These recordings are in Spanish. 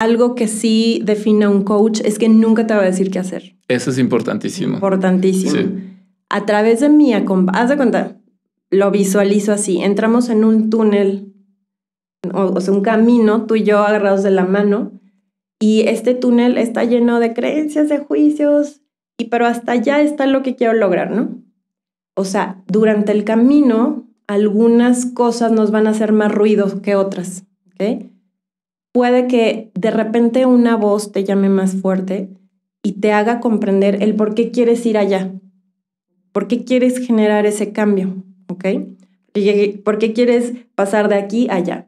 Algo que sí define a un coach es que nunca te va a decir qué hacer. Eso es importantísimo. Importantísimo. Sí. A través de mi acompañamiento, haz de cuenta, lo visualizo así. Entramos en un túnel, o sea, un camino, tú y yo agarrados de la mano, y este túnel está lleno de creencias, de juicios, y pero hasta allá está lo que quiero lograr, ¿no? O sea, durante el camino, algunas cosas nos van a hacer más ruido que otras, ¿ok? Puede que de repente una voz te llame más fuerte y te haga comprender el por qué quieres ir allá, por qué quieres generar ese cambio, ¿ok? ¿Por qué quieres pasar de aquí a allá?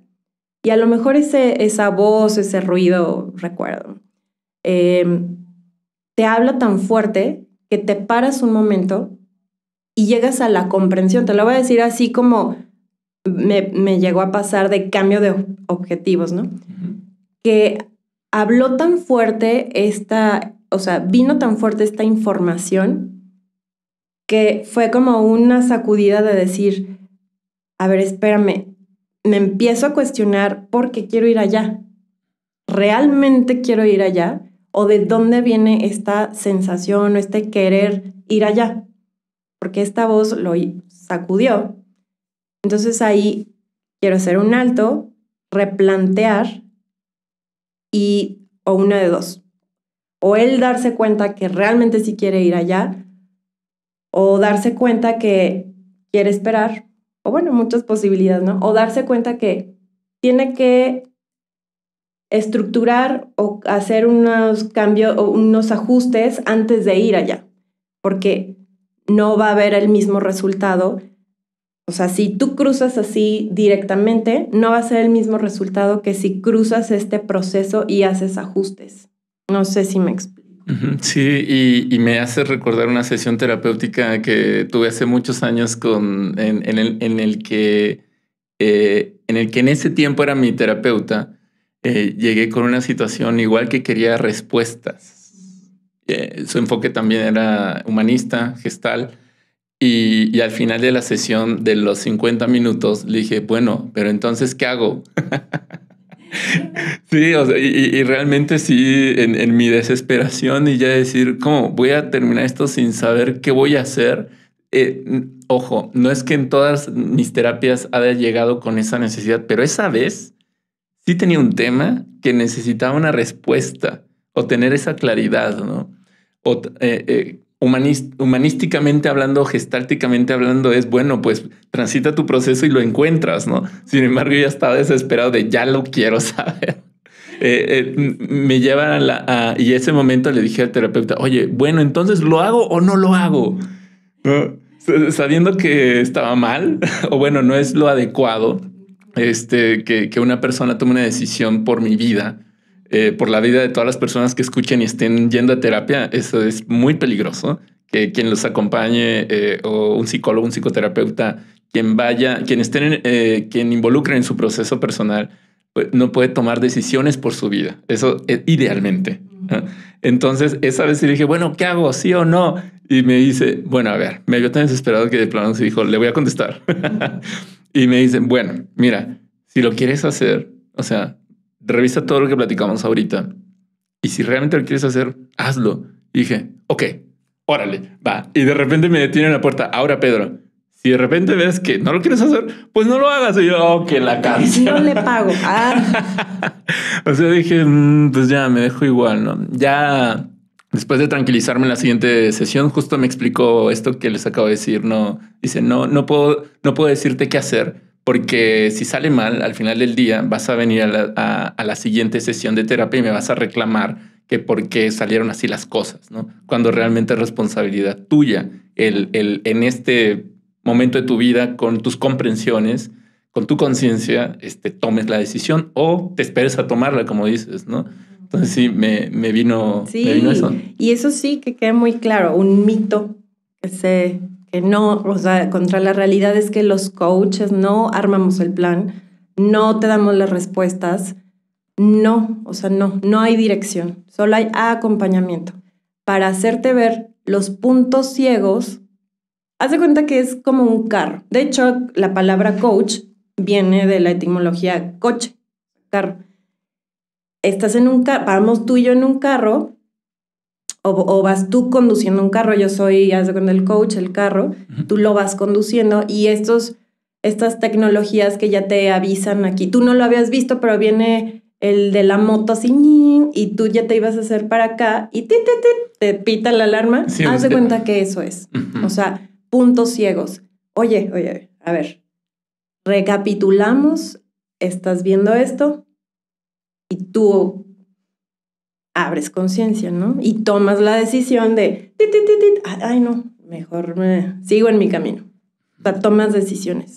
Y a lo mejor esa voz, ese ruido, recuerdo, te habla tan fuerte que te paras un momento y llegas a la comprensión. Te lo voy a decir así como me llegó a pasar de cambio de objetivos, ¿no? Uh-huh. Que habló tan fuerte vino tan fuerte esta información que fue como una sacudida de decir, a ver, espérame, me empiezo a cuestionar por qué quiero ir allá. ¿Realmente quiero ir allá? ¿O de dónde viene esta sensación o este querer ir allá? Porque esta voz lo sacudió. Entonces ahí quiero hacer un alto, replantear o una de dos. O él darse cuenta que realmente sí quiere ir allá, o darse cuenta que quiere esperar, o bueno, muchas posibilidades, ¿no? O darse cuenta que tiene que estructurar o hacer unos cambios o unos ajustes antes de ir allá, porque no va a haber el mismo resultado. O sea, si tú cruzas así directamente, no va a ser el mismo resultado que si cruzas este proceso y haces ajustes. No sé si me explico. Sí, y me hace recordar una sesión terapéutica que tuve hace muchos años en el que en ese tiempo era mi terapeuta. Llegué con una situación igual que quería respuestas. Su enfoque también era humanista, gestal. Y al final de la sesión de los 50 minutos le dije, bueno, pero entonces, ¿qué hago? Sí, o sea, y realmente sí, en mi desesperación y ya decir, ¿cómo voy a terminar esto sin saber qué voy a hacer? Ojo, no es que en todas mis terapias haya llegado con esa necesidad, pero esa vez sí tenía un tema que necesitaba una respuesta o tener esa claridad, ¿no? O humanísticamente hablando, gestálticamente hablando, es bueno, pues transita tu proceso y lo encuentras, ¿no? Sin embargo, yo ya estaba desesperado de ya lo quiero saber. Me lleva y ese momento le dije al terapeuta, oye, bueno, entonces ¿lo hago o no lo hago? ¿No? Sabiendo que estaba mal o bueno, no es lo adecuado que una persona tome una decisión por mi vida. Por la vida de todas las personas que escuchen y estén yendo a terapia, eso es muy peligroso. Que quien los acompañe o un psicólogo, un psicoterapeuta, quien involucre en su proceso personal, pues, no puede tomar decisiones por su vida. Eso idealmente. ¿No? Entonces, esa vez le dije, bueno, ¿qué hago? ¿Sí o no? Y me dice, bueno, a ver, me vio tan desesperado que de plano se dijo, le voy a contestar. Y me dicen, bueno, mira, si lo quieres hacer, o sea, revisa todo lo que platicamos ahorita. Y si realmente lo quieres hacer, hazlo. Y dije, ok, órale, va. Y de repente me detiene en la puerta. Ahora, Pedro, si de repente ves que no lo quieres hacer, pues no lo hagas. Y yo, ok, la canción. No le pago. Ah. O sea, dije, pues ya, me dejo igual, ¿no? Ya después de tranquilizarme en la siguiente sesión, justo me explicó esto que les acabo de decir. No, dice, no puedo decirte qué hacer. Porque si sale mal, al final del día vas a venir a la siguiente sesión de terapia y me vas a reclamar que por qué salieron así las cosas, ¿no? Cuando realmente es responsabilidad tuya en este momento de tu vida, con tus comprensiones, con tu conciencia, tomes la decisión o te esperes a tomarla, como dices, ¿no? Entonces sí, me vino eso. Y eso sí que queda muy claro, un mito que no, o sea, contra la realidad es que los coaches no armamos el plan, no te damos las respuestas, no hay dirección, solo hay acompañamiento para hacerte ver los puntos ciegos. Haz de cuenta que es como un carro. De hecho, la palabra coach viene de la etimología coche, carro. estás en un carro, vamos tú y yo en un carro, o vas tú conduciendo un carro, yo soy, ya sé, con el coach, el carro, tú lo vas conduciendo y estas tecnologías que ya te avisan aquí, tú no lo habías visto, pero viene el de la moto así, y tú ya te ibas a hacer para acá y te pita la alarma. Sí, haz de cuenta que eso es. O sea, puntos ciegos. Oye, a ver, recapitulamos, estás viendo esto y tú abres conciencia, ¿no? Y tomas la decisión de, ay no, mejor sigo en mi camino. O sea, tomas decisiones.